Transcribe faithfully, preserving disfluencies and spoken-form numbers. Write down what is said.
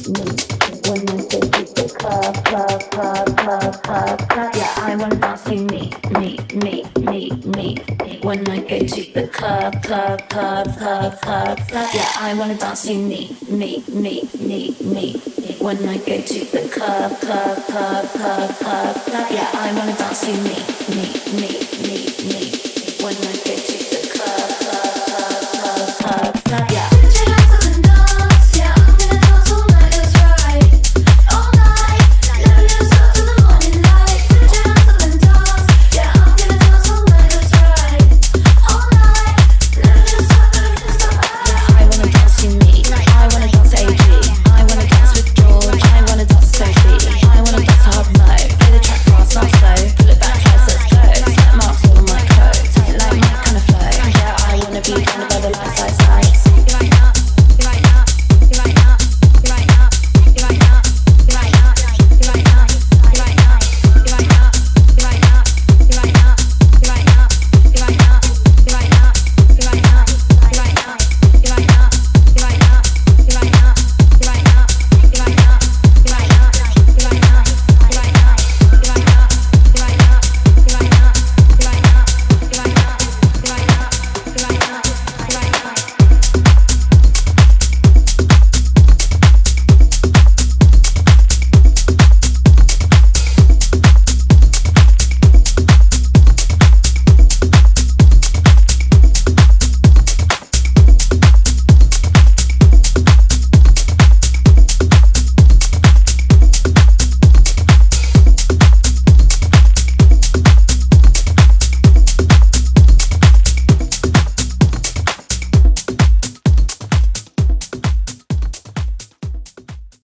Me, me, me, me, me. When I go to the club, club, club, club, club, club. Yeah, I wanna dance to me, me, me, me, me. When I go to the